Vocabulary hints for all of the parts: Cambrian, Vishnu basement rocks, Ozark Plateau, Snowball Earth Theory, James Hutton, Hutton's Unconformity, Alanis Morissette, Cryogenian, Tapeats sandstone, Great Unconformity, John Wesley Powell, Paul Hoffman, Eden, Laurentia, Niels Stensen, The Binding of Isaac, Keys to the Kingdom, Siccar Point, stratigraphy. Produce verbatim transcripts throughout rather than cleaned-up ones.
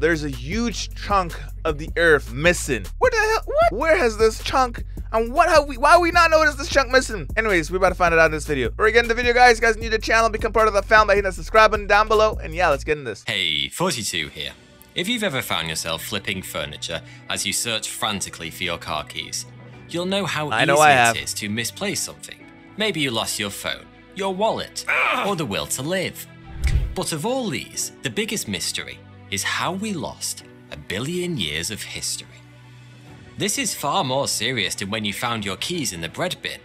there's a huge chunk of the earth missing. What the hell? What? Where has this chunk? And what have we, why have we not noticed this chunk missing? Anyways, we're about to find it out in this video. Before we get into the video, guys, you guys new to the channel, become part of the family by hitting that subscribe button down below. And yeah, let's get into this. Hey, forty-two here. If you've ever found yourself flipping furniture as you search frantically for your car keys, you'll know how I easy know it is to misplace something. Maybe you lost your phone, your wallet, Ugh. or the will to live. But of all these, the biggest mystery is how we lost a billion years of history. This is far more serious than when you found your keys in the bread bin,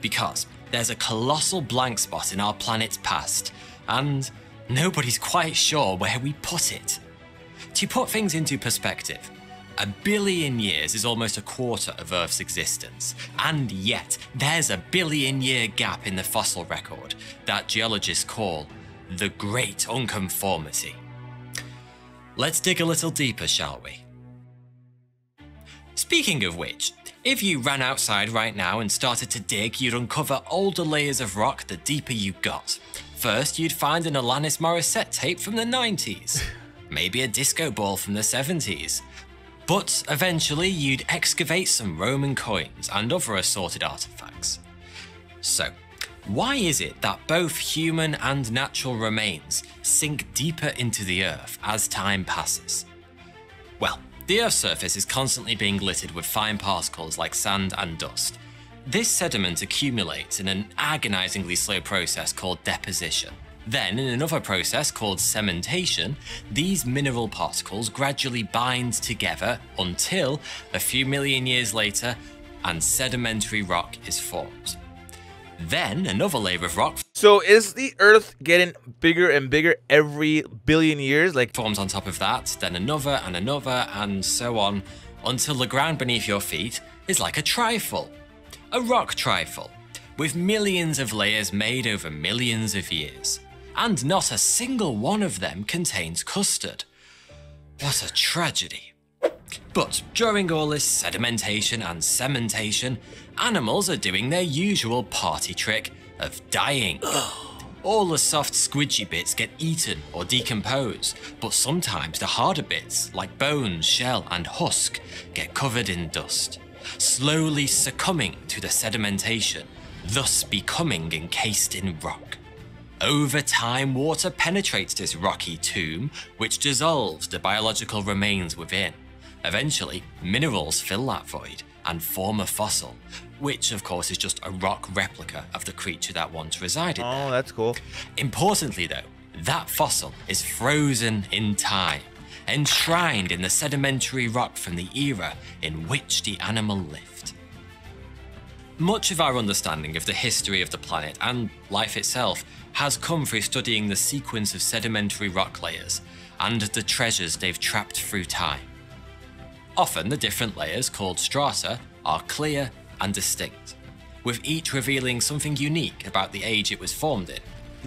because there's a colossal blank spot in our planet's past, and nobody's quite sure where we put it. To put things into perspective, a billion years is almost a quarter of Earth's existence, and yet there's a billion year gap in the fossil record that geologists call the Great Unconformity. Let's dig a little deeper, shall we? Speaking of which, if you ran outside right now and started to dig, you'd uncover older layers of rock the deeper you got. First, you'd find an Alanis Morissette tape from the nineties, maybe a disco ball from the seventies, but eventually you'd excavate some Roman coins and other assorted artifacts. So, why is it that both human and natural remains sink deeper into the earth as time passes? Well, the Earth's surface is constantly being littered with fine particles like sand and dust. This sediment accumulates in an agonizingly slow process called deposition. Then, in another process called cementation, these mineral particles gradually bind together until, a few million years later, an sedimentary rock is formed. Then, another layer of rock. So is the Earth getting bigger and bigger every billion years? Like forms on top of that, then another and another and so on, until the ground beneath your feet is like a trifle, a rock trifle, with millions of layers made over millions of years. And not a single one of them contains custard. What a tragedy. But during all this sedimentation and cementation, animals are doing their usual party trick of dying. All the soft squidgy bits get eaten or decompose, but sometimes the harder bits, like bones, shell and husk, get covered in dust, slowly succumbing to the sedimentation, thus becoming encased in rock. Over time, water penetrates this rocky tomb, which dissolves the biological remains within. Eventually, minerals fill that void and form a fossil, which of course is just a rock replica of the creature that once resided there. Oh, that's cool. Importantly though, that fossil is frozen in time, enshrined in the sedimentary rock from the era in which the animal lived. Much of our understanding of the history of the planet and life itself has come through studying the sequence of sedimentary rock layers and the treasures they've trapped through time. Often the different layers, called strata, are clear and distinct, with each revealing something unique about the age it was formed in.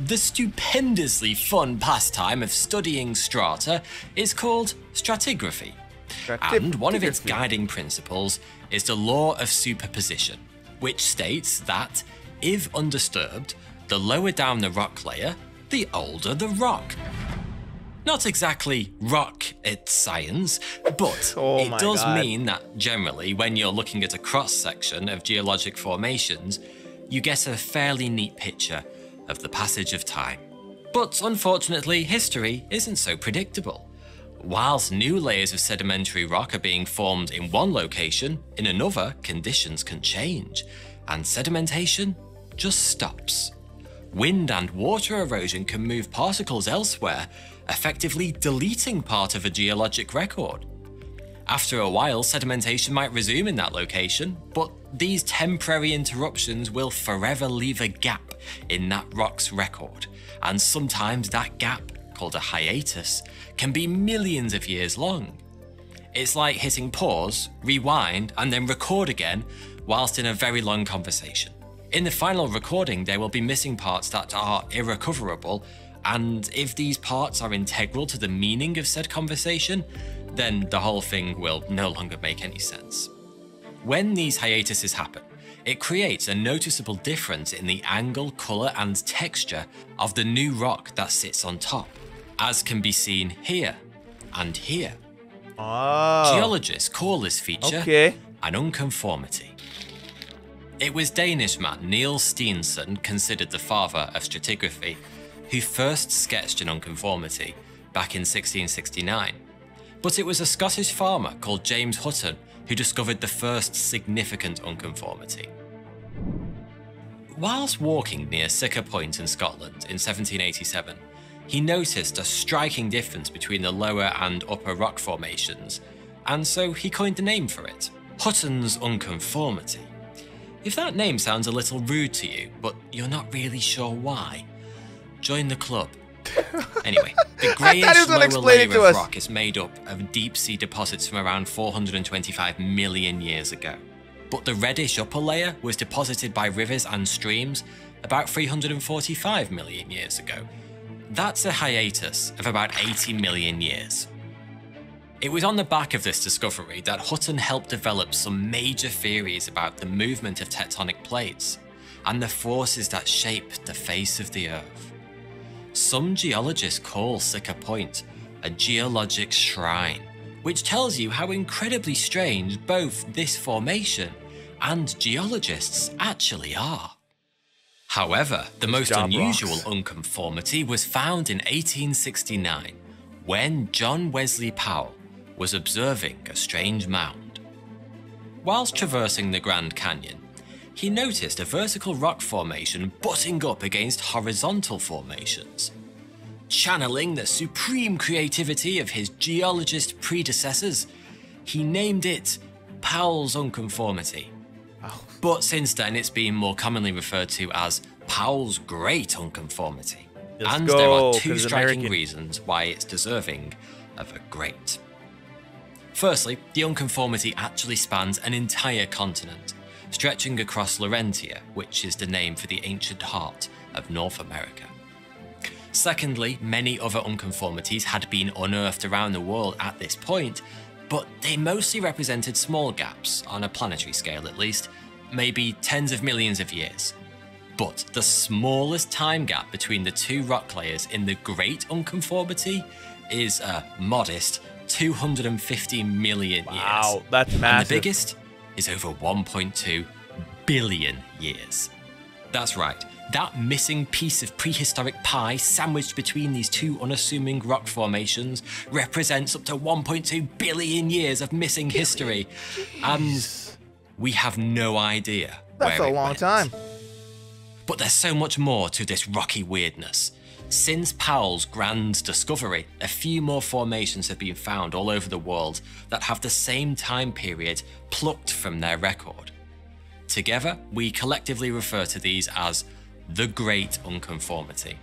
The stupendously fun pastime of studying strata is called stratigraphy, and one of its guiding principles is the law of superposition, which states that, if undisturbed, the lower down the rock layer, the older the rock. Not exactly rocket science, but oh it does God. mean that generally when you're looking at a cross-section of geologic formations, you get a fairly neat picture of the passage of time. But unfortunately, history isn't so predictable. Whilst new layers of sedimentary rock are being formed in one location, in another, conditions can change, and sedimentation just stops. Wind and water erosion can move particles elsewhere, effectively deleting part of a geologic record. After a while, sedimentation might resume in that location, but these temporary interruptions will forever leave a gap in that rock's record, and sometimes that gap, called a hiatus, can be millions of years long. It's like hitting pause, rewind, and then record again whilst in a very long conversation. In the final recording, there will be missing parts that are irrecoverable, and if these parts are integral to the meaning of said conversation, then the whole thing will no longer make any sense. When these hiatuses happen, it creates a noticeable difference in the angle, colour and texture of the new rock that sits on top, as can be seen here. and here. Oh. Geologists call this feature okay. an unconformity. It was Danishman Niels Stensen, considered the father of stratigraphy, who first sketched an unconformity back in sixteen sixty-nine. But it was a Scottish farmer called James Hutton who discovered the first significant unconformity. Whilst walking near Siccar Point in Scotland in seventeen eighty-seven, he noticed a striking difference between the lower and upper rock formations, and so he coined a name for it, Hutton's Unconformity. If that name sounds a little rude to you, but you're not really sure why, join the club. Anyway, the greyish lower layer of us. rock is made up of deep-sea deposits from around four hundred twenty-five million years ago. But the reddish upper layer was deposited by rivers and streams about three hundred forty-five million years ago. That's a hiatus of about eighty million years. It was on the back of this discovery that Hutton helped develop some major theories about the movement of tectonic plates and the forces that shape the face of the Earth. Some geologists call Siccar Point a geologic shrine, which tells you how incredibly strange both this formation and geologists actually are. However, the most Job unusual rocks. unconformity was found in eighteen sixty-nine when John Wesley Powell was observing a strange mound. Whilst traversing the Grand Canyon, he noticed a vertical rock formation butting up against horizontal formations. Channeling the supreme creativity of his geologist predecessors, he named it Powell's Unconformity. Oh. But since then it's been more commonly referred to as Powell's Great Unconformity. Let's and go, there are two striking American. reasons why it's deserving of a great. Firstly, the unconformity actually spans an entire continent, stretching across Laurentia, which is the name for the ancient heart of North America. Secondly, many other unconformities had been unearthed around the world at this point, but they mostly represented small gaps, on a planetary scale at least, maybe tens of millions of years. But the smallest time gap between the two rock layers in the Great Unconformity is a modest two hundred fifty million wow, years. Wow, that's massive. And the biggest is over one point two billion years. That's right, that missing piece of prehistoric pie sandwiched between these two unassuming rock formations represents up to one point two billion years of missing history. Jeez. And we have no idea That's where a it long went. time. But there's so much more to this rocky weirdness. Since Powell's grand discovery, a few more formations have been found all over the world that have the same time period plucked from their record. Together, we collectively refer to these as the Great Unconformity.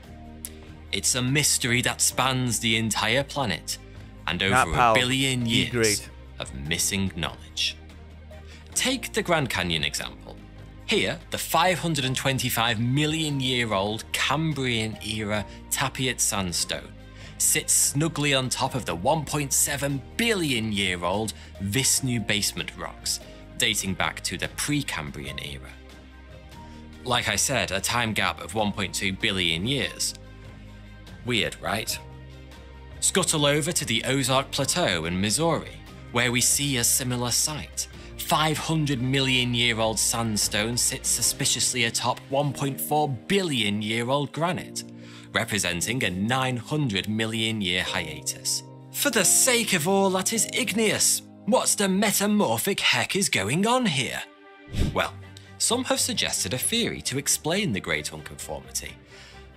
It's a mystery that spans the entire planet and over a billion years of missing knowledge. Take the Grand Canyon example. Here, the five hundred twenty-five million year old Cambrian era Tapeats sandstone sits snugly on top of the one point seven billion year old Vishnu basement rocks, dating back to the pre-Cambrian era. Like I said, a time gap of one point two billion years. Weird, right? Scuttle over to the Ozark Plateau in Missouri, where we see a similar sight. five hundred million year old sandstone sits suspiciously atop one point four billion year old granite, representing a nine hundred million year hiatus. For the sake of all that is igneous, what's the metamorphic heck is going on here? Well, some have suggested a theory to explain the Great Unconformity,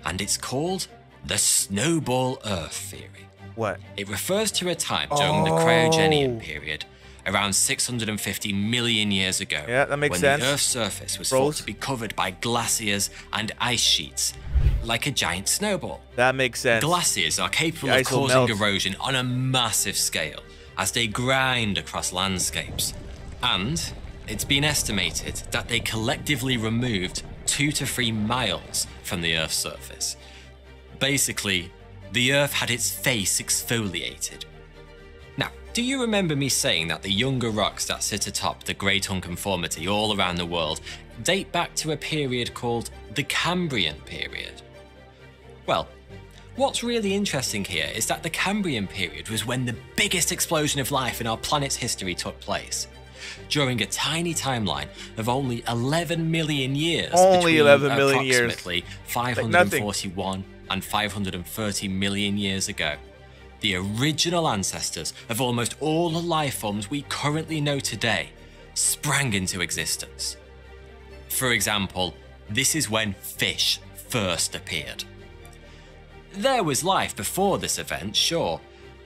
and it's called the Snowball Earth Theory. What? It refers to a time during oh. the Cryogenian period, around six hundred fifty million years ago, yeah, that makes when sense. the Earth's surface was Rolls. thought to be covered by glaciers and ice sheets, like a giant snowball. That makes sense. Glaciers are capable of causing erosion on a massive scale as they grind across landscapes. And it's been estimated that they collectively removed two to three miles from the Earth's surface. Basically, the Earth had its face exfoliated. Do you remember me saying that the younger rocks that sit atop the Great Unconformity all around the world date back to a period called the Cambrian period? Well, What's really interesting here is that the Cambrian period was when the biggest explosion of life in our planet's history took place. During a tiny timeline of only eleven million years, only eleven million approximately years, five hundred forty-one like and five hundred thirty million years ago, the original ancestors of almost all the life forms we currently know today sprang into existence. For example, this is when fish first appeared. There was life before this event, sure,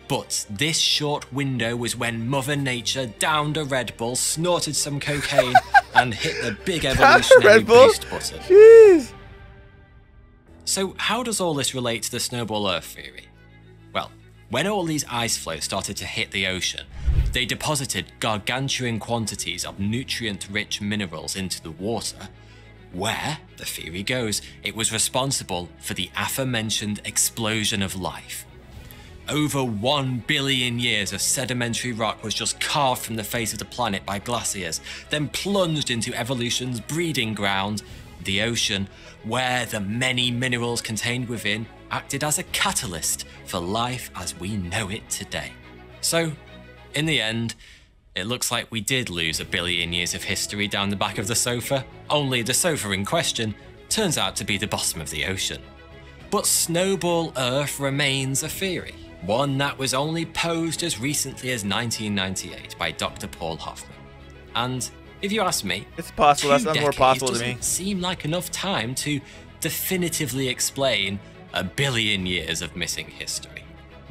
but this short window was when Mother Nature downed a Red Bull, snorted some cocaine, and hit the big evolutionary boost button. Jeez. So how does all this relate to the Snowball Earth theory? Well, when all these ice flows started to hit the ocean, they deposited gargantuan quantities of nutrient-rich minerals into the water, where, the theory goes, it was responsible for the aforementioned explosion of life. Over one billion years of sedimentary rock was just carved from the face of the planet by glaciers, then plunged into evolution's breeding ground, the ocean, where the many minerals contained within acted as a catalyst for life as we know it today. So, in the end, it looks like we did lose a billion years of history down the back of the sofa, only the sofa in question turns out to be the bottom of the ocean. But Snowball Earth remains a theory. One that was only posed as recently as nineteen ninety-eight by Doctor Paul Hoffman. And if you ask me, it's possible. That's not more possible to me. Seem like enough time to definitively explain a billion years of missing history.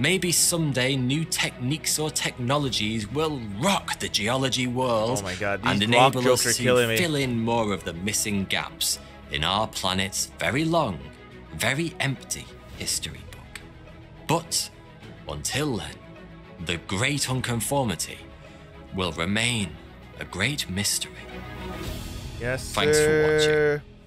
Maybe someday new techniques or technologies will rock the geology world. Oh my God, these and enable us to fill in more of the missing gaps in our planet's very long, very empty history book. But until then, the Great Unconformity will remain a great mystery. Yes, sir. Thanks for watching.